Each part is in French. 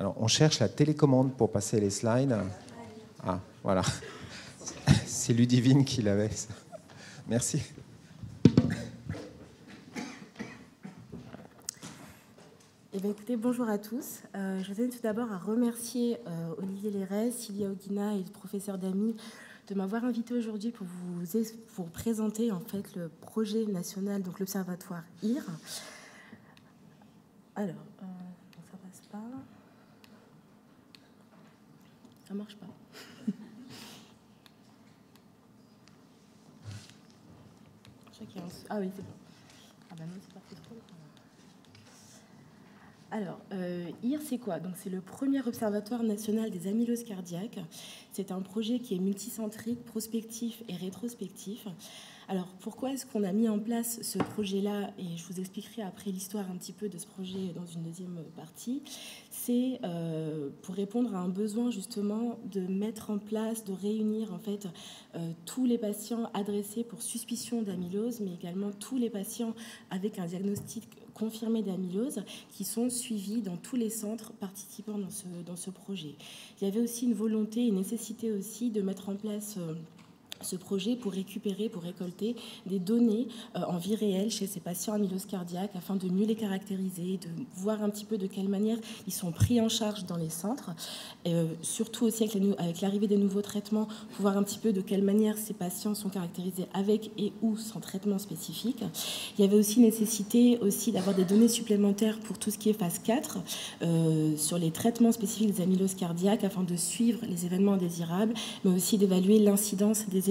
Alors, on cherche la télécommande pour passer les slides. Ah, voilà. C'est Ludivine qui l'avait. Merci. Eh bien, écoutez, bonjour à tous. Je tenais tout d'abord à remercier Olivier Lairez, Ilya Ogina et le professeur Damy de m'avoir invité aujourd'hui pour vous présenter en fait le projet national, donc l'observatoire IR. Alors, ça passe pas. Ça marche pas. Ah oui, c'est bon. Ah ben non, c'est parti trop. Alors, IR, c'est quoi? Donc, c'est le premier observatoire national des amyloses cardiaques. C'est un projet qui est multicentrique, prospectif et rétrospectif. Alors, pourquoi est-ce qu'on a mis en place ce projet-là? Et je vous expliquerai après l'histoire un petit peu de ce projet dans une deuxième partie. C'est pour répondre à un besoin, justement, de mettre en place, de réunir, en fait, tous les patients adressés pour suspicion d'amylose, mais également tous les patients avec un diagnostic confirmés d'amylose qui sont suivis dans tous les centres participants dans ce projet. Il y avait aussi une volonté, une nécessité aussi de mettre en place ce projet pour récupérer, pour récolter des données en vie réelle chez ces patients amylose cardiaque afin de mieux les caractériser, de voir un petit peu de quelle manière ils sont pris en charge dans les centres. Et, surtout aussi avec l'arrivée des nouveaux traitements, pour voir un petit peu de quelle manière ces patients sont caractérisés avec et ou sans traitement spécifique. Il y avait aussi nécessité aussi d'avoir des données supplémentaires pour tout ce qui est phase 4 sur les traitements spécifiques des amyloses cardiaques afin de suivre les événements indésirables, mais aussi d'évaluer l'incidence des événements.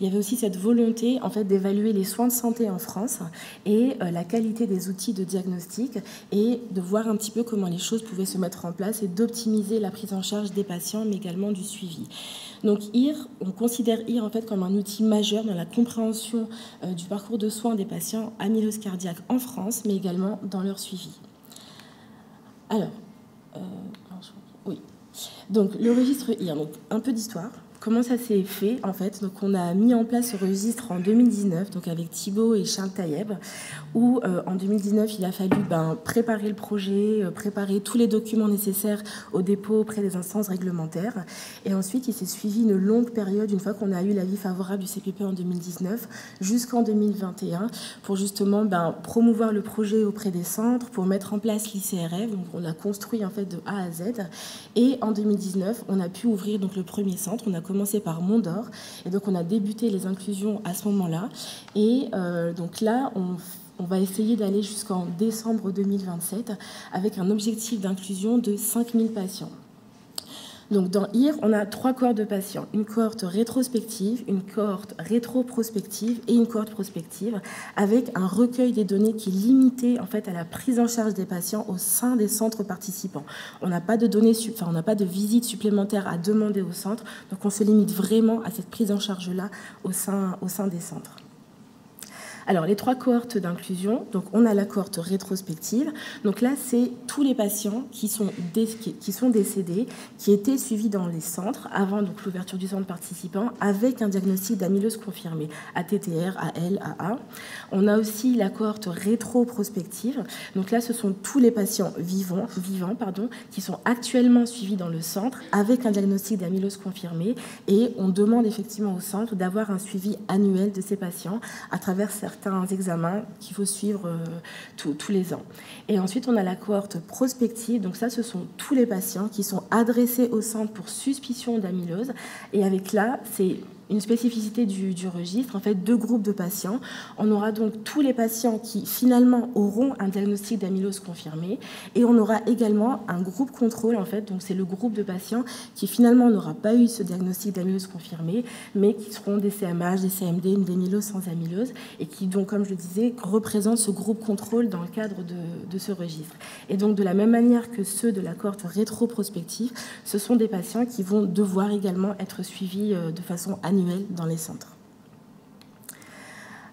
Il y avait aussi cette volonté en fait d'évaluer les soins de santé en France et la qualité des outils de diagnostic et de voir un petit peu comment les choses pouvaient se mettre en place et d'optimiser la prise en charge des patients mais également du suivi. Donc IR, on considère IR en fait comme un outil majeur dans la compréhension du parcours de soins des patients amylose cardiaque en France mais également dans leur suivi. Alors, oui. Donc le registre IR, donc un peu d'histoire. Comment ça s'est fait en fait? Donc, on a mis en place ce registre en 2019, donc avec Thibaut et Charles Taïeb, où en 2019 il a fallu préparer le projet, préparer tous les documents nécessaires au dépôt auprès des instances réglementaires, et ensuite il s'est suivi une longue période une fois qu'on a eu l'avis favorable du CPP en 2019 jusqu'en 2021 pour justement promouvoir le projet auprès des centres, pour mettre en place l'ICRF. Donc on a construit en fait de A à Z, et en 2019 on a pu ouvrir donc le premier centre. On a commencé par Mondor, et donc on a débuté les inclusions à ce moment-là, et donc là on va essayer d'aller jusqu'en décembre 2027 avec un objectif d'inclusion de 5000 patients. Donc dans IR, on a trois cohortes de patients, une cohorte rétrospective, une cohorte rétroprospective et une cohorte prospective, avec un recueil des données qui est limité en fait à la prise en charge des patients au sein des centres participants. On n'a pas de données, on n'a pas de visites supplémentaires à demander au centre, donc on se limite vraiment à cette prise en charge-là au sein des centres. Alors, les trois cohortes d'inclusion, donc on a la cohorte rétrospective. Donc là, c'est tous les patients qui sont décédés, qui étaient suivis dans les centres avant l'ouverture du centre participant avec un diagnostic d'amylose confirmé, ATTR, AL, AA. On a aussi la cohorte rétroprospective. Donc là, ce sont tous les patients vivants, qui sont actuellement suivis dans le centre avec un diagnostic d'amylose confirmé. Et on demande effectivement au centre d'avoir un suivi annuel de ces patients à travers certains examens qu'il faut suivre tous les ans. Et ensuite, on a la cohorte prospective. Donc ça, ce sont tous les patients qui sont adressés au centre pour suspicion d'amylose. Et avec là, c'est une spécificité du registre, en fait, deux groupes de patients. On aura donc tous les patients qui, finalement, auront un diagnostic d'amylose confirmé, et on aura également un groupe contrôle, en fait, donc c'est le groupe de patients qui, finalement, n'aura pas eu ce diagnostic d'amylose confirmé, mais qui seront des CMH, des CMD, des amyloses sans amylose, et qui, donc, comme je le disais, représentent ce groupe contrôle dans le cadre de ce registre. Et donc, de la même manière que ceux de la cohorte rétroprospective, ce sont des patients qui vont devoir également être suivis de façon annuelle dans les centres.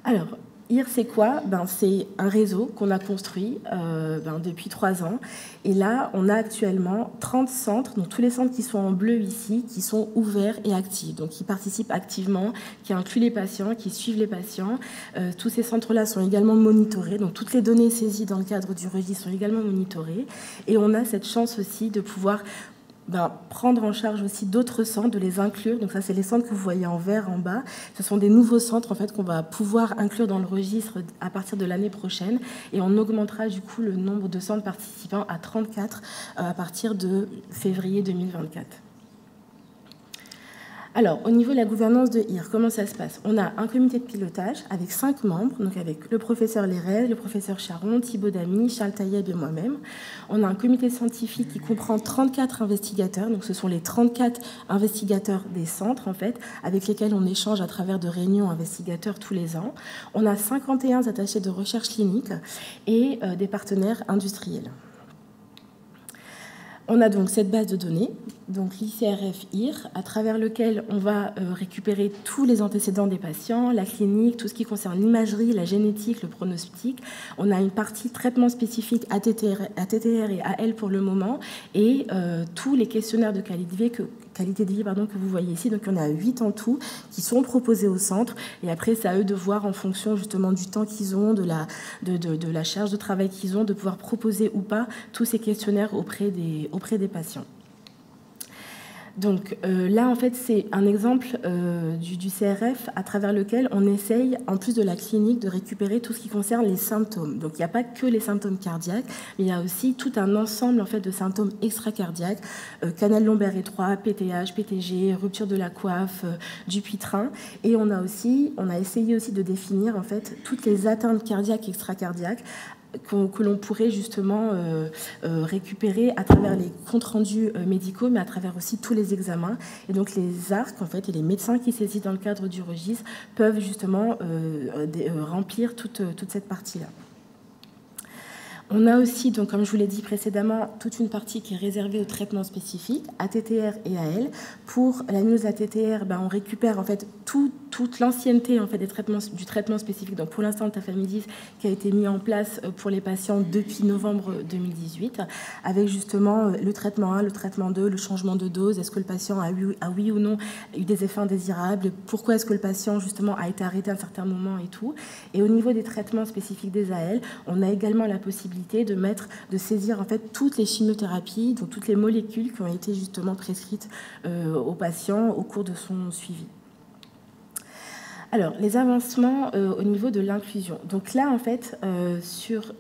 Alors, IR, c'est quoi? C'est un réseau qu'on a construit depuis 3 ans. Et là, on a actuellement 30 centres, donc tous les centres qui sont en bleu ici, qui sont ouverts et actifs, donc qui participent activement, qui incluent les patients, qui suivent les patients. Tous ces centres-là sont également monitorés, donc toutes les données saisies dans le cadre du registre sont également monitorées. Et on a cette chance aussi de pouvoir... prendre en charge aussi d'autres centres, de les inclure. Donc ça, c'est les centres que vous voyez en vert en bas. Ce sont des nouveaux centres en fait qu'on va pouvoir inclure dans le registre à partir de l'année prochaine, et on augmentera du coup le nombre de centres participants à 34 à partir de février 2024. Alors, au niveau de la gouvernance de IR, comment ça se passe? On a un comité de pilotage avec 5 membres, donc avec le professeur Lairez, le professeur Charon, Thibaut Damy, Charles Taïeb et moi-même. On a un comité scientifique qui comprend 34 investigateurs, donc ce sont les 34 investigateurs des centres, en fait, avec lesquels on échange à travers de réunions investigateurs tous les ans. On a 51 attachés de recherche clinique et des partenaires industriels. On a donc cette base de données, donc l'ICRF-IR, à travers lequel on va récupérer tous les antécédents des patients, la clinique, tout ce qui concerne l'imagerie, la génétique, le pronostic. On a une partie traitement spécifique ATTR et AL pour le moment, et tous les questionnaires de qualité de vie que vous voyez ici. Donc on a 8 en tout qui sont proposés au centre, et après c'est à eux de voir en fonction justement du temps qu'ils ont, de la charge de travail qu'ils ont, de pouvoir proposer ou pas tous ces questionnaires auprès des patients. Donc là, en fait, c'est un exemple du CRF à travers lequel on essaye, en plus de la clinique, de récupérer tout ce qui concerne les symptômes. Donc il n'y a pas que les symptômes cardiaques, mais il y a aussi tout un ensemble en fait, de symptômes extra-cardiaques, canal lombaire étroit, PTH, PTG, rupture de la coiffe, du pitrin. Et on a essayé aussi de définir en fait, toutes les atteintes cardiaques et extra-cardiaques que l'on pourrait justement récupérer à travers les comptes rendus médicaux, mais à travers aussi tous les examens. Et donc les ARC, en fait, et les médecins qui saisissent dans le cadre du registre peuvent justement remplir toute cette partie-là. On a aussi, donc, comme je vous l'ai dit précédemment, toute une partie qui est réservée aux traitements spécifiques, ATTR et AL. Pour la news ATTR, on récupère en fait toute l'ancienneté en fait, du traitement spécifique. Donc pour l'instant, le tafamidis qui a été mis en place pour les patients depuis novembre 2018, avec justement le traitement 1, le traitement 2, le changement de dose. Est-ce que le patient a oui ou non eu des effets indésirables? Pourquoi est-ce que le patient justement a été arrêté à un certain moment et tout? Et au niveau des traitements spécifiques des AL, on a également la possibilité de saisir en fait toutes les chimiothérapies, donc toutes les molécules qui ont été justement prescrites aux patients au cours de son suivi. Alors, les avancements au niveau de l'inclusion. Donc là, en fait, sur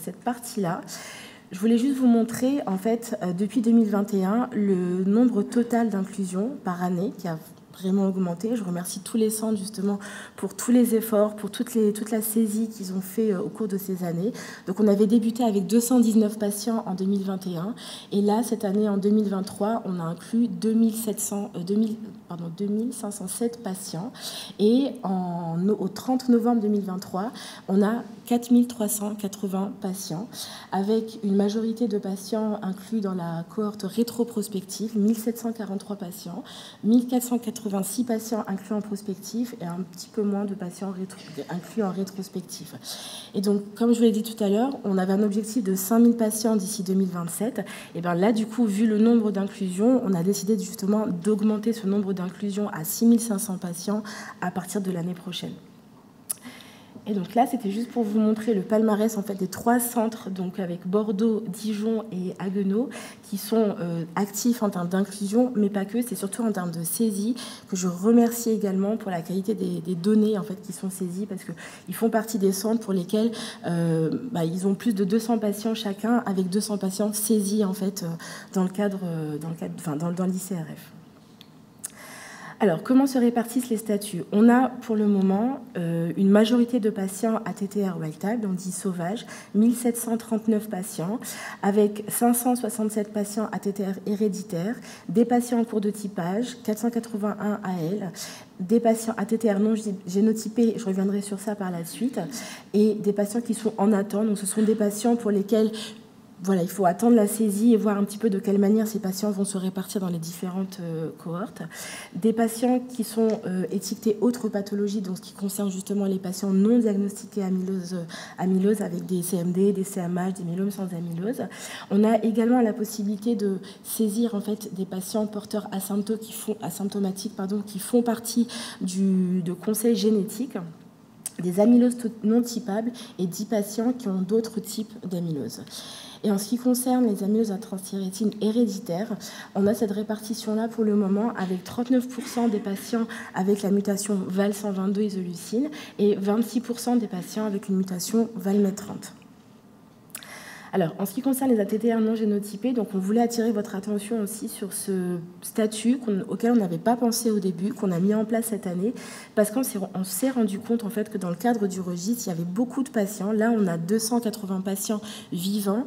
cette partie-là, je voulais juste vous montrer, en fait, depuis 2021, le nombre total d'inclusions par année qui a vraiment augmenté. Je remercie tous les centres justement pour tous les efforts, pour toute la saisie qu'ils ont fait au cours de ces années. Donc on avait débuté avec 219 patients en 2021, et là cette année en 2023 on a inclus 2507 patients, et au 30 novembre 2023 on a 4380 patients, avec une majorité de patients inclus dans la cohorte rétroprospective, 1743 patients, 1486 patients inclus en prospectif et un petit peu moins de patients inclus en rétrospectif. Et donc, comme je vous l'ai dit tout à l'heure, on avait un objectif de 5000 patients d'ici 2027. Et bien là, du coup, vu le nombre d'inclusions, on a décidé justement d'augmenter ce nombre d'inclusions à 6500 patients à partir de l'année prochaine. Et donc là, c'était juste pour vous montrer le palmarès en fait, des 3 centres, donc avec Bordeaux, Dijon et Haguenau, qui sont actifs en termes d'inclusion, mais pas que, c'est surtout en termes de saisie, que je remercie également pour la qualité des données en fait, qui sont saisies, parce qu'ils font partie des centres pour lesquels ils ont plus de 200 patients chacun, avec 200 patients saisis en fait, dans l'ICRF. Alors, comment se répartissent les statuts? On a pour le moment une majorité de patients ATTR wild-type, donc dit sauvage, 1739 patients, avec 567 patients ATTR héréditaires, des patients en cours de typage, 481 AL, des patients ATTR non génotypés, je reviendrai sur ça par la suite, et des patients qui sont en attente, donc ce sont des patients pour lesquels voilà, il faut attendre la saisie et voir un petit peu de quelle manière ces patients vont se répartir dans les différentes cohortes. Des patients qui sont étiquetés autres pathologies, donc ce qui concerne justement les patients non diagnostiqués amylose avec des CMD, des CMH, des myelomes sans amylose. On a également la possibilité de saisir en fait des patients porteurs asymptomatiques qui font partie de conseils génétiques, des amyloses non typables et 10 patients qui ont d'autres types d'amyloses. Et en ce qui concerne les amyloses à transthyrétine héréditaire, on a cette répartition-là pour le moment avec 39% des patients avec la mutation Val122 isoleucine et 26% des patients avec une mutation Val30. Alors, en ce qui concerne les ATTR non génotypés, donc on voulait attirer votre attention aussi sur ce statut auquel on n'avait pas pensé au début, qu'on a mis en place cette année, parce qu'on s'est rendu compte en fait que dans le cadre du registre, il y avait beaucoup de patients. Là, on a 280 patients vivants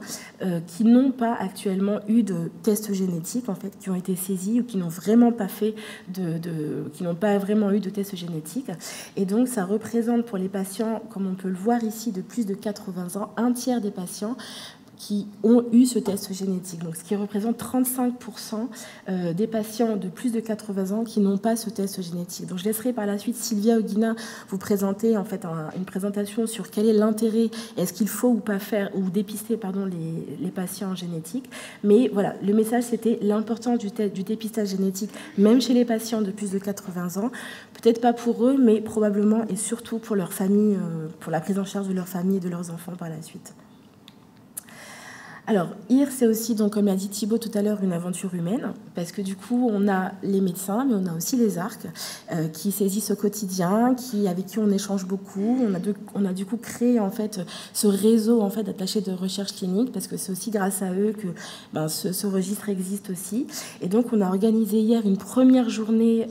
qui n'ont pas actuellement eu de tests génétiques, en fait, qui ont été saisis ou qui n'ont vraiment pas fait qui n'ont pas vraiment eu de tests génétiques. Et donc, ça représente pour les patients, comme on peut le voir ici, de plus de 80 ans, un tiers des patients qui ont eu ce test génétique, donc ce qui représente 35% des patients de plus de 80 ans qui n'ont pas ce test génétique. Donc je laisserai par la suite Ilya Ogina vous présenter en fait une présentation sur quel est l'intérêt, est-ce qu'il faut ou pas faire ou dépister pardon les patients génétiques. Mais voilà, le message c'était l'importance du dépistage génétique, même chez les patients de plus de 80 ans, peut-être pas pour eux, mais probablement et surtout pour leur famille, pour la prise en charge de leur famille et de leurs enfants par la suite. Alors, IR, c'est aussi, donc, comme l'a dit Thibaut tout à l'heure, une aventure humaine, parce que du coup, on a les médecins, mais on a aussi les ARC qui saisissent au quotidien, avec qui on échange beaucoup. On a du coup créé en fait ce réseau en fait, d'attachés de recherche clinique, parce que c'est aussi grâce à eux que ben, ce registre existe aussi. Et donc, on a organisé hier une première journée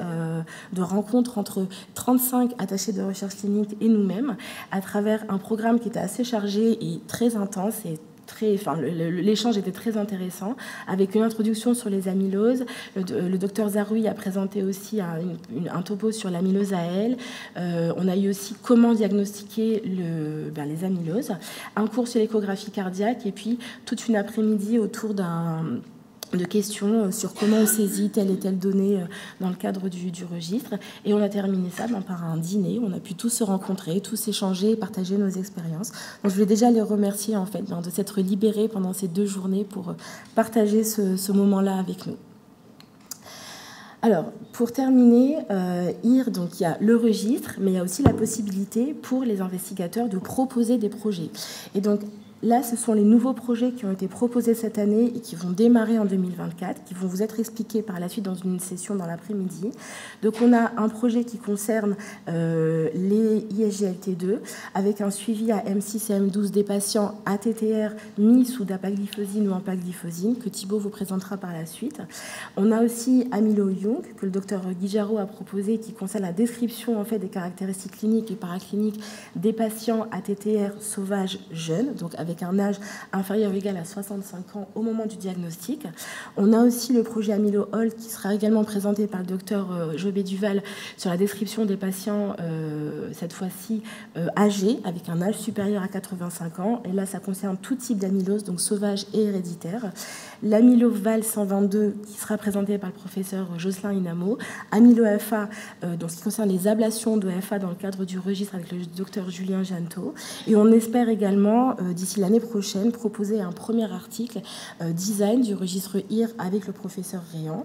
de rencontre entre 35 attachés de recherche clinique et nous-mêmes, à travers un programme qui était assez chargé et très intense et l'échange était très intéressant, avec une introduction sur les amyloses. Le docteur Zaroui a présenté aussi un topo sur l'amylose AL. On a eu aussi comment diagnostiquer les amyloses, un cours sur l'échographie cardiaque et puis toute une après-midi autour de questions sur comment on saisit telle et telle donnée dans le cadre du registre. Et on a terminé ça par un dîner où on a pu tous se rencontrer, tous échanger et partager nos expériences. Donc je voulais déjà les remercier en fait, de s'être libérés pendant ces 2 journées pour partager ce moment-là avec nous. Alors, pour terminer, IR, donc il y a le registre, mais il y a aussi la possibilité pour les investigateurs de proposer des projets. Et donc, là, ce sont les nouveaux projets qui ont été proposés cette année et qui vont démarrer en 2024, qui vont vous être expliqués par la suite dans une session dans l'après-midi. Donc, on a un projet qui concerne les ISGLT2 avec un suivi à M6 et M12 des patients ATTR mis sous dapaglifosine ou empaglifosine que Thibaut vous présentera par la suite. On a aussi Amilo Young que le docteur Guijarro a proposé qui concerne la description en fait, des caractéristiques cliniques et paracliniques des patients ATTR sauvages jeunes, donc avec un âge inférieur ou égal à 65 ans au moment du diagnostic. On a aussi le projet Amylo-Hold qui sera également présenté par le docteur Jobé Duval sur la description des patients, cette fois-ci âgés, avec un âge supérieur à 85 ans. Et là, ça concerne tout type d'amylose, donc sauvage et héréditaire. L'Amylo-Val-122 qui sera présenté par le professeur Jocelyn Inamo. Amylo-FA, donc ce qui concerne les ablations de FA dans le cadre du registre avec le docteur Julien Janto. Et on espère également, d'ici l'année prochaine, proposer un premier article design du registre IR avec le professeur Rayan.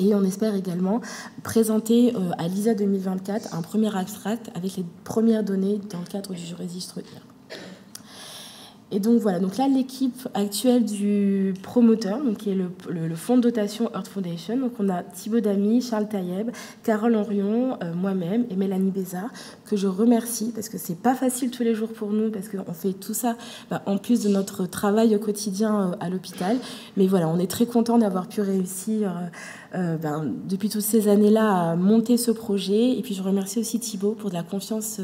Et on espère également présenter à l'ISA 2024 un premier abstract avec les premières données dans le cadre du registre IR. Et donc voilà, donc là l'équipe actuelle du promoteur, donc qui est le fonds de dotation Earth Foundation, donc on a Thibaut Damy, Charles Taïeb, Carole Henrion, moi-même et Mélanie Bézard, que je remercie parce que c'est pas facile tous les jours pour nous, parce qu'on fait tout ça en plus de notre travail au quotidien à l'hôpital. Mais voilà, on est très content d'avoir pu réussir depuis toutes ces années-là à monter ce projet. Et puis je remercie aussi Thibaut pour de la confiance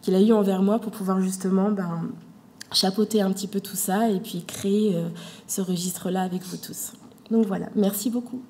qu'il a eue envers moi pour pouvoir justement chapeauter un petit peu tout ça et puis créer ce registre-là avec vous tous. Donc voilà, merci beaucoup.